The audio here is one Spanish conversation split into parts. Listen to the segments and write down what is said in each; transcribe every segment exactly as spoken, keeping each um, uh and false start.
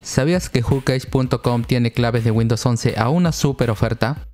¿Sabías que whokeys punto com tiene claves de Windows once a una super oferta?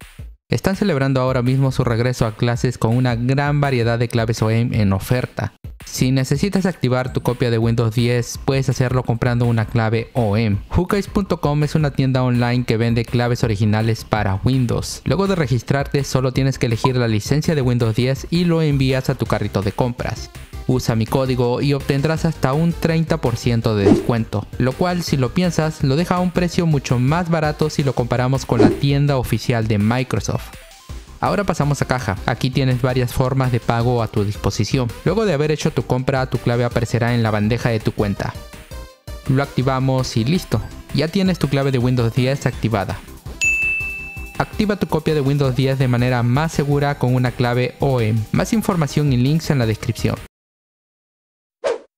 Están celebrando ahora mismo su regreso a clases con una gran variedad de claves O E M en oferta. Si necesitas activar tu copia de Windows diez, puedes hacerlo comprando una clave O E M. whokeys punto com es una tienda online que vende claves originales para Windows. Luego de registrarte, solo tienes que elegir la licencia de Windows diez y lo envías a tu carrito de compras. Usa mi código y obtendrás hasta un treinta por ciento de descuento, lo cual, si lo piensas, lo deja a un precio mucho más barato si lo comparamos con la tienda oficial de Microsoft. Ahora pasamos a caja. Aquí tienes varias formas de pago a tu disposición. Luego de haber hecho tu compra, tu clave aparecerá en la bandeja de tu cuenta. Lo activamos y listo. Ya tienes tu clave de Windows diez activada. Activa tu copia de Windows diez de manera más segura con una clave O E M. Más información y links en la descripción.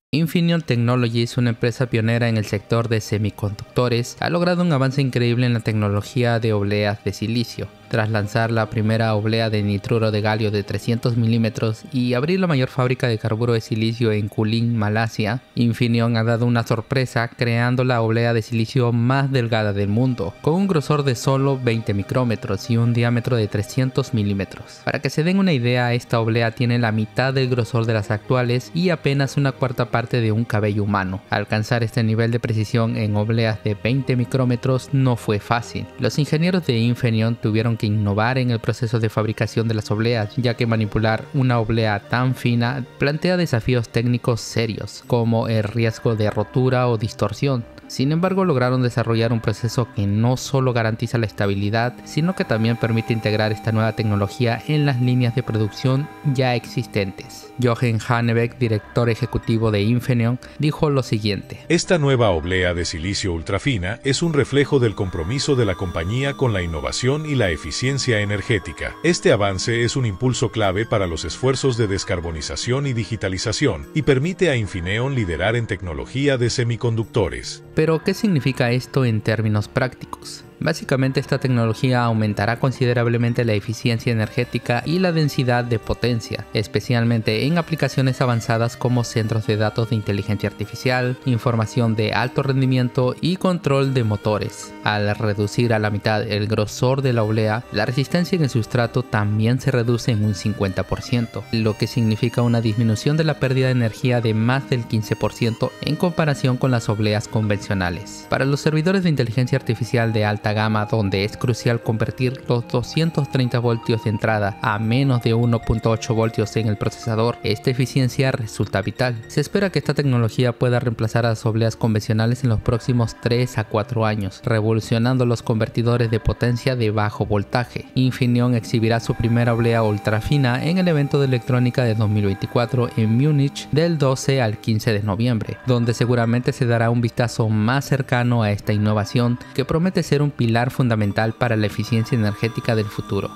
Infineon Technologies, una empresa pionera en el sector de semiconductores, ha logrado un avance increíble en la tecnología de obleas de silicio. Tras lanzar la primera oblea de nitruro de galio de trescientos milímetros y abrir la mayor fábrica de carburo de silicio en Kulim, Malasia, Infineon ha dado una sorpresa creando la oblea de silicio más delgada del mundo, con un grosor de solo veinte micrómetros y un diámetro de trescientos milímetros. Para que se den una idea, esta oblea tiene la mitad del grosor de las actuales y apenas una cuarta parte de un cabello humano. Alcanzar este nivel de precisión en obleas de veinte micrómetros no fue fácil. Los ingenieros de Infineon tuvieron que que innovar en el proceso de fabricación de las obleas, ya que manipular una oblea tan fina plantea desafíos técnicos serios, como el riesgo de rotura o distorsión. Sin embargo, lograron desarrollar un proceso que no solo garantiza la estabilidad, sino que también permite integrar esta nueva tecnología en las líneas de producción ya existentes. Jochen Hanebeck, director ejecutivo de Infineon, dijo lo siguiente: "Esta nueva oblea de silicio ultrafina es un reflejo del compromiso de la compañía con la innovación y la eficiencia energética. Este avance es un impulso clave para los esfuerzos de descarbonización y digitalización, y permite a Infineon liderar en tecnología de semiconductores". Pero, ¿qué significa esto en términos prácticos? Básicamente, esta tecnología aumentará considerablemente la eficiencia energética y la densidad de potencia, especialmente en aplicaciones avanzadas como centros de datos de inteligencia artificial, información de alto rendimiento y control de motores. Al reducir a la mitad el grosor de la oblea, la resistencia en el sustrato también se reduce en un cincuenta por ciento, lo que significa una disminución de la pérdida de energía de más del quince por ciento en comparación con las obleas convencionales. Para los servidores de inteligencia artificial de alta gama, donde es crucial convertir los doscientos treinta voltios de entrada a menos de uno punto ocho voltios en el procesador, esta eficiencia resulta vital. Se espera que esta tecnología pueda reemplazar a las obleas convencionales en los próximos tres a cuatro años, revolucionando los convertidores de potencia de bajo voltaje. Infineon exhibirá su primera oblea ultrafina en el evento de electrónica de dos mil veinticuatro en Múnich del doce al quince de noviembre, donde seguramente se dará un vistazo más cercano a esta innovación que promete ser un pilar fundamental para la eficiencia energética del futuro.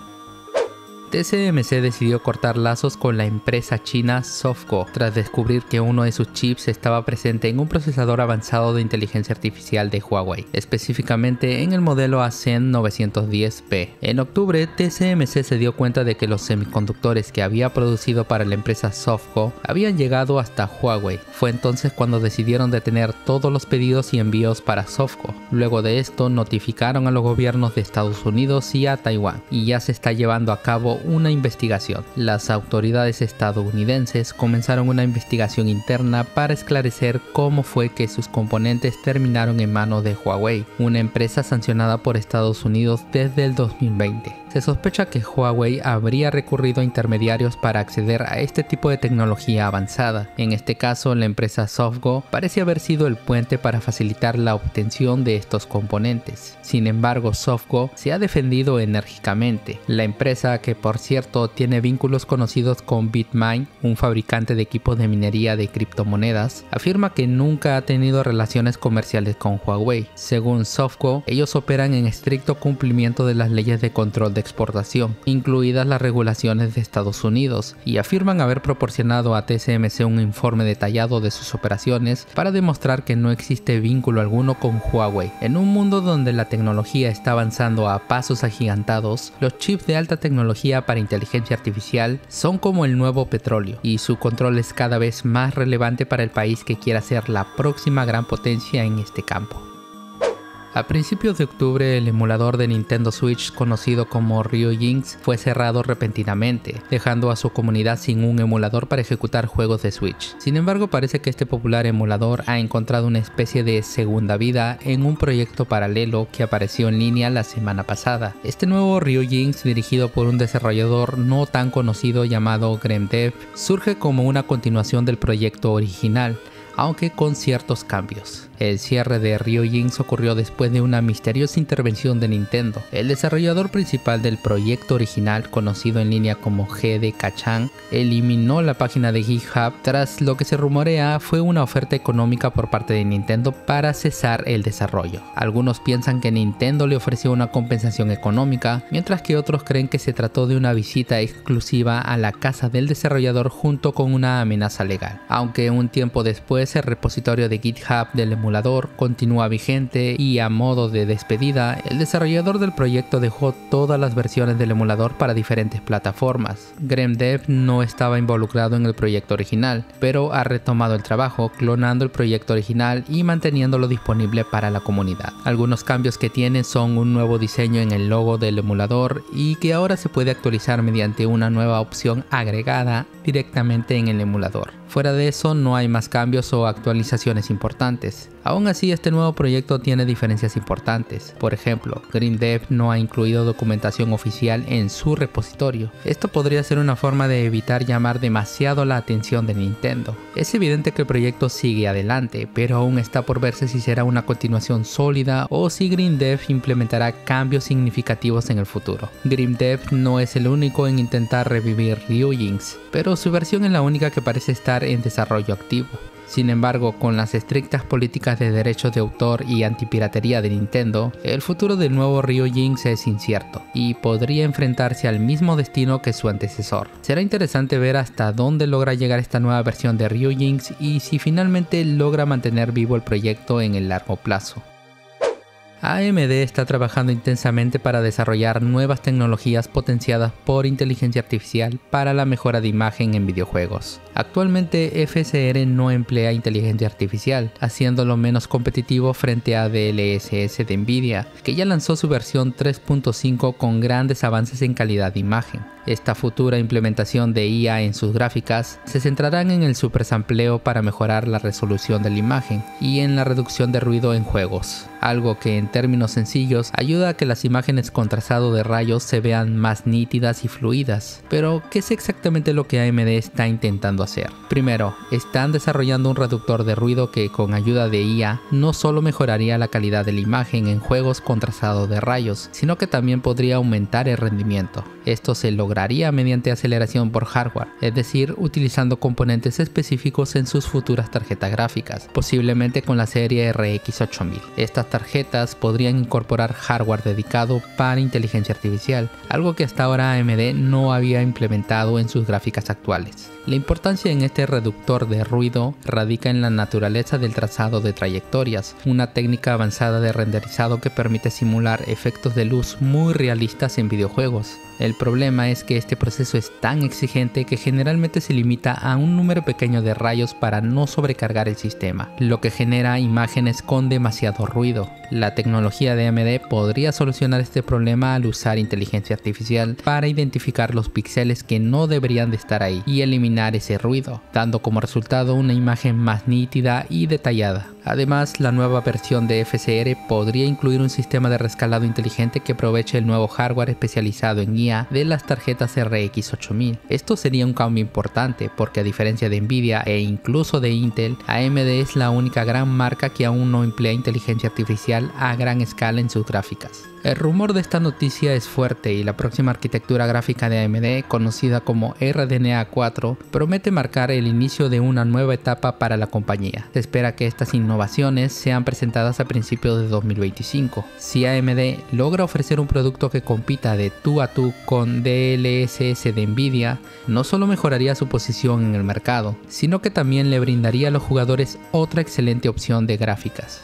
T S M C decidió cortar lazos con la empresa china Sophgo tras descubrir que uno de sus chips estaba presente en un procesador avanzado de inteligencia artificial de Huawei, específicamente en el modelo Ascend novecientos diez P. En octubre, T S M C se dio cuenta de que los semiconductores que había producido para la empresa Sophgo habían llegado hasta Huawei. Fue entonces cuando decidieron detener todos los pedidos y envíos para Sophgo. Luego de esto, notificaron a los gobiernos de Estados Unidos y a Taiwán, y ya se está llevando a cabo una investigación. Las autoridades estadounidenses comenzaron una investigación interna para esclarecer cómo fue que sus componentes terminaron en manos de Huawei, una empresa sancionada por Estados Unidos desde el dos mil veinte. Se sospecha que Huawei habría recurrido a intermediarios para acceder a este tipo de tecnología avanzada. En este caso, la empresa Sophgo parece haber sido el puente para facilitar la obtención de estos componentes. Sin embargo, Sophgo se ha defendido enérgicamente. La empresa, que por cierto tiene vínculos conocidos con Bitmain, un fabricante de equipos de minería de criptomonedas, afirma que nunca ha tenido relaciones comerciales con Huawei. Según Sophgo, ellos operan en estricto cumplimiento de las leyes de control de exportación, incluidas las regulaciones de Estados Unidos, y afirman haber proporcionado a T S M C un informe detallado de sus operaciones para demostrar que no existe vínculo alguno con Huawei. En un mundo donde la tecnología está avanzando a pasos agigantados, los chips de alta tecnología para inteligencia artificial son como el nuevo petróleo, y su control es cada vez más relevante para el país que quiera ser la próxima gran potencia en este campo. A principios de octubre, el emulador de Nintendo Switch conocido como Ryujinx fue cerrado repentinamente, dejando a su comunidad sin un emulador para ejecutar juegos de Switch. Sin embargo, parece que este popular emulador ha encontrado una especie de segunda vida en un proyecto paralelo que apareció en línea la semana pasada. Este nuevo Ryujinx, dirigido por un desarrollador no tan conocido llamado GreemDev, surge como una continuación del proyecto original, aunque con ciertos cambios. El cierre de Ryujinx ocurrió después de una misteriosa intervención de Nintendo. El desarrollador principal del proyecto original, conocido en línea como G D K Chang, eliminó la página de GitHub tras lo que se rumorea fue una oferta económica por parte de Nintendo para cesar el desarrollo. Algunos piensan que Nintendo le ofreció una compensación económica, mientras que otros creen que se trató de una visita exclusiva a la casa del desarrollador junto con una amenaza legal. Aunque un tiempo después, el repositorio de GitHub del emulador continúa vigente y, a modo de despedida, el desarrollador del proyecto dejó todas las versiones del emulador para diferentes plataformas. GreemDev no estaba involucrado en el proyecto original, pero ha retomado el trabajo, clonando el proyecto original y manteniéndolo disponible para la comunidad. Algunos cambios que tiene son un nuevo diseño en el logo del emulador y que ahora se puede actualizar mediante una nueva opción agregada directamente en el emulador. Fuera de eso, no hay más cambios o actualizaciones importantes. Aún así, este nuevo proyecto tiene diferencias importantes. Por ejemplo, GreemDev no ha incluido documentación oficial en su repositorio. Esto podría ser una forma de evitar llamar demasiado la atención de Nintendo. Es evidente que el proyecto sigue adelante, pero aún está por verse si será una continuación sólida o si GreemDev implementará cambios significativos en el futuro. GreemDev no es el único en intentar revivir Ryujinx, pero su versión es la única que parece estar en desarrollo activo. Sin embargo, con las estrictas políticas de derechos de autor y antipiratería de Nintendo, el futuro del nuevo Ryujinx es incierto y podría enfrentarse al mismo destino que su antecesor. Será interesante ver hasta dónde logra llegar esta nueva versión de Ryujinx y si finalmente logra mantener vivo el proyecto en el largo plazo. A M D está trabajando intensamente para desarrollar nuevas tecnologías potenciadas por inteligencia artificial para la mejora de imagen en videojuegos. Actualmente, F S R no emplea inteligencia artificial, haciéndolo menos competitivo frente a D L S S de Nvidia, que ya lanzó su versión tres punto cinco con grandes avances en calidad de imagen. Esta futura implementación de I A en sus gráficas se centrarán en el supersampleo para mejorar la resolución de la imagen y en la reducción de ruido en juegos, algo que en términos sencillos ayuda a que las imágenes con trazado de rayos se vean más nítidas y fluidas. Pero, ¿qué es exactamente lo que A M D está intentando hacer? Primero, están desarrollando un reductor de ruido que con ayuda de I A no solo mejoraría la calidad de la imagen en juegos con trazado de rayos, sino que también podría aumentar el rendimiento. Esto se lograría mediante aceleración por hardware, es decir, utilizando componentes específicos en sus futuras tarjetas gráficas, posiblemente con la serie R X ocho mil. Estas tarjetas podrían incorporar hardware dedicado para inteligencia artificial, algo que hasta ahora A M D no había implementado en sus gráficas actuales. La importancia en este reductor de ruido radica en la naturaleza del trazado de trayectorias, una técnica avanzada de renderizado que permite simular efectos de luz muy realistas en videojuegos. El problema es que este proceso es tan exigente que generalmente se limita a un número pequeño de rayos para no sobrecargar el sistema, lo que genera imágenes con demasiado ruido. La tecnología de A M D podría solucionar este problema al usar inteligencia artificial para identificar los píxeles que no deberían de estar ahí y eliminar ese ruido, dando como resultado una imagen más nítida y detallada. Además, la nueva versión de F S R podría incluir un sistema de rescalado inteligente que aproveche el nuevo hardware especializado en I A de las tarjetas R X ocho mil. Esto sería un cambio importante porque, a diferencia de Nvidia e incluso de Intel, A M D es la única gran marca que aún no emplea inteligencia artificial a gran escala en sus gráficas. El rumor de esta noticia es fuerte y la próxima arquitectura gráfica de A M D, conocida como R D N A cuatro, promete marcar el inicio de una nueva etapa para la compañía. Se espera que estas innovaciones sean presentadas a principios de dos mil veinticinco. Si A M D logra ofrecer un producto que compita de tú a tú con D L S S de Nvidia, no solo mejoraría su posición en el mercado, sino que también le brindaría a los jugadores otra excelente opción de gráficas.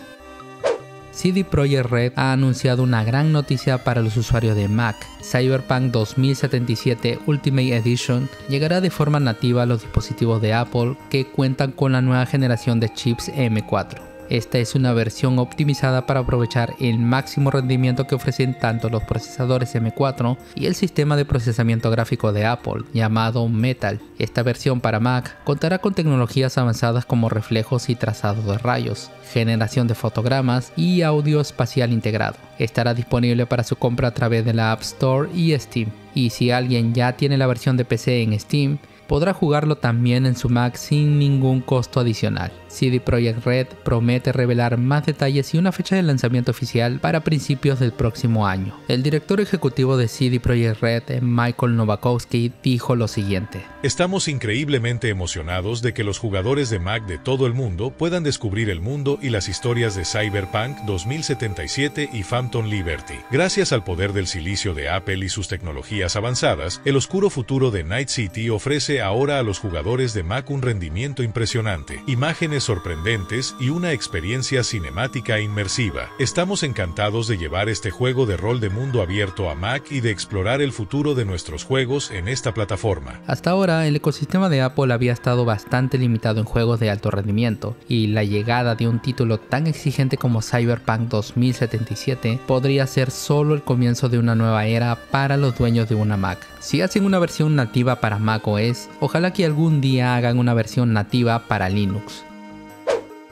C D Projekt Red ha anunciado una gran noticia para los usuarios de Mac. Cyberpunk dos mil setenta y siete Ultimate Edition llegará de forma nativa a los dispositivos de Apple que cuentan con la nueva generación de chips M cuatro. Esta es una versión optimizada para aprovechar el máximo rendimiento que ofrecen tanto los procesadores M cuatro y el sistema de procesamiento gráfico de Apple llamado Metal. Esta versión para Mac contará con tecnologías avanzadas como reflejos y trazado de rayos, generación de fotogramas y audio espacial integrado. Estará disponible para su compra a través de la App Store y Steam. Y si alguien ya tiene la versión de P C en Steam, podrá jugarlo también en su Mac sin ningún costo adicional. C D Projekt Red promete revelar más detalles y una fecha de lanzamiento oficial para principios del próximo año. El director ejecutivo de C D Projekt Red, Michael Nowakowski, dijo lo siguiente: "Estamos increíblemente emocionados de que los jugadores de Mac de todo el mundo puedan descubrir el mundo y las historias de Cyberpunk dos mil setenta y siete y Phantom Liberty. Gracias al poder del silicio de Apple y sus tecnologías avanzadas, el oscuro futuro de Night City ofrece ahora a los jugadores de Mac un rendimiento impresionante, imágenes sorprendentes y una experiencia cinemática inmersiva. Estamos encantados de llevar este juego de rol de mundo abierto a Mac y de explorar el futuro de nuestros juegos en esta plataforma". Hasta ahora, el ecosistema de Apple había estado bastante limitado en juegos de alto rendimiento, y la llegada de un título tan exigente como Cyberpunk dos mil setenta y siete podría ser solo el comienzo de una nueva era para los dueños de una Mac. Si hacen una versión nativa para macOS, ojalá que algún día hagan una versión nativa para Linux.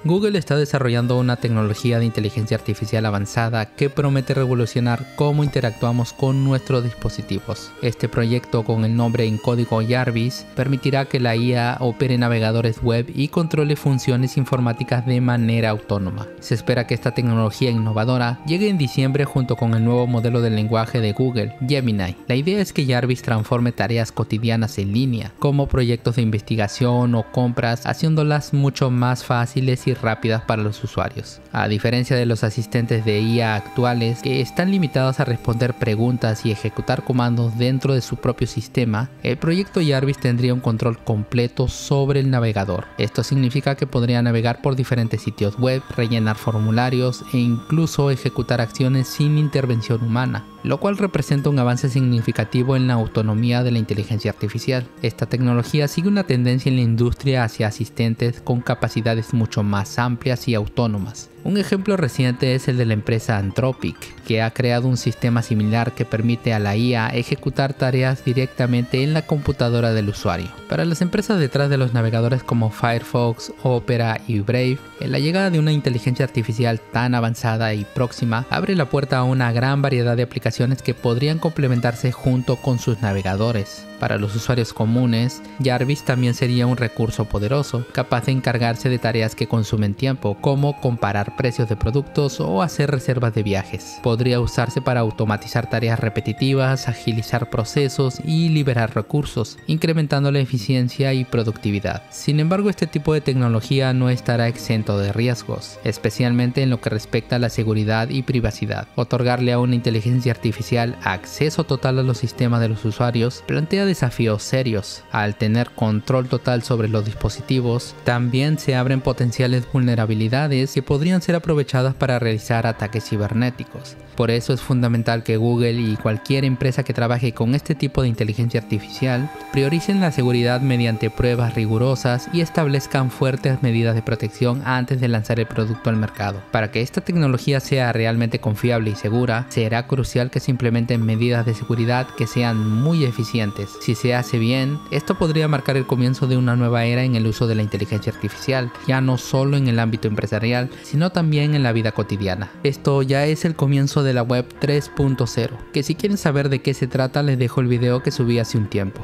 Google está desarrollando una tecnología de inteligencia artificial avanzada que promete revolucionar cómo interactuamos con nuestros dispositivos. Este proyecto, con el nombre en código Jarvis, permitirá que la I A opere navegadores web y controle funciones informáticas de manera autónoma. Se espera que esta tecnología innovadora llegue en diciembre junto con el nuevo modelo del lenguaje de Google, Gemini. La idea es que Jarvis transforme tareas cotidianas en línea, como proyectos de investigación o compras, haciéndolas mucho más fáciles y rápidas para los usuarios. A diferencia de los asistentes de I A actuales, que están limitados a responder preguntas y ejecutar comandos dentro de su propio sistema, el proyecto Jarvis tendría un control completo sobre el navegador. Esto significa que podría navegar por diferentes sitios web, rellenar formularios e incluso ejecutar acciones sin intervención humana, lo cual representa un avance significativo en la autonomía de la inteligencia artificial. Esta tecnología sigue una tendencia en la industria hacia asistentes con capacidades mucho más amplias y autónomas. Un ejemplo reciente es el de la empresa Anthropic, que ha creado un sistema similar que permite a la I A ejecutar tareas directamente en la computadora del usuario. Para las empresas detrás de los navegadores como Firefox, Opera y Brave, la llegada de una inteligencia artificial tan avanzada y próxima abre la puerta a una gran variedad de aplicaciones que podrían complementarse junto con sus navegadores. Para los usuarios comunes, Jarvis también sería un recurso poderoso, capaz de encargarse de tareas que consumen tiempo, como comparar precios de productos o hacer reservas de viajes. Podría usarse para automatizar tareas repetitivas, agilizar procesos y liberar recursos, incrementando la eficiencia y productividad. Sin embargo, este tipo de tecnología no estará exento de riesgos, especialmente en lo que respecta a la seguridad y privacidad. Otorgarle a una inteligencia artificial acceso total a los sistemas de los usuarios plantea desafíos serios. Al tener control total sobre los dispositivos, también se abren potenciales vulnerabilidades que podrían ser aprovechadas para realizar ataques cibernéticos. Por eso es fundamental que Google y cualquier empresa que trabaje con este tipo de inteligencia artificial prioricen la seguridad mediante pruebas rigurosas y establezcan fuertes medidas de protección antes de lanzar el producto al mercado. Para que esta tecnología sea realmente confiable y segura, será crucial que se implementen medidas de seguridad que sean muy eficientes. Si se hace bien, esto podría marcar el comienzo de una nueva era en el uso de la inteligencia artificial, ya no solo en el ámbito empresarial, sino también en la vida cotidiana. Esto ya es el comienzo de la web tres punto cero, que si quieren saber de qué se trata les dejo el video que subí hace un tiempo.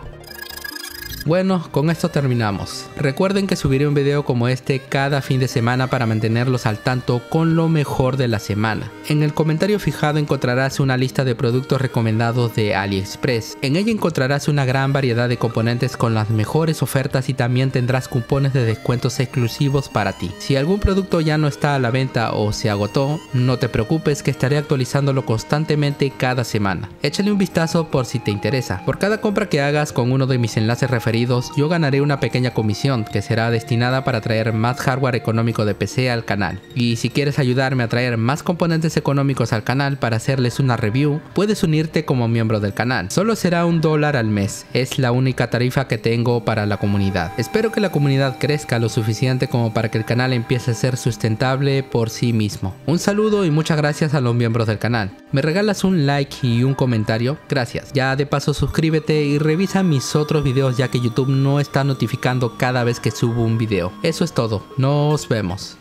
Bueno, con esto terminamos. Recuerden que subiré un video como este cada fin de semana para mantenerlos al tanto con lo mejor de la semana. En el comentario fijado encontrarás una lista de productos recomendados de AliExpress. En ella encontrarás una gran variedad de componentes con las mejores ofertas y también tendrás cupones de descuentos exclusivos para ti. Si algún producto ya no está a la venta o se agotó, no te preocupes que estaré actualizándolo constantemente cada semana. Échale un vistazo por si te interesa. Por cada compra que hagas con uno de mis enlaces referentes referidos, yo ganaré una pequeña comisión que será destinada para traer más hardware económico de P C al canal. Y si quieres ayudarme a traer más componentes económicos al canal para hacerles una review, puedes unirte como miembro del canal. Solo será un dólar al mes, es la única tarifa que tengo para la comunidad. Espero que la comunidad crezca lo suficiente como para que el canal empiece a ser sustentable por sí mismo. Un saludo y muchas gracias a los miembros del canal. ¿Me regalas un like y un comentario? Gracias. Ya de paso suscríbete y revisa mis otros videos ya que YouTube no está notificando cada vez que subo un video. Eso es todo, nos vemos.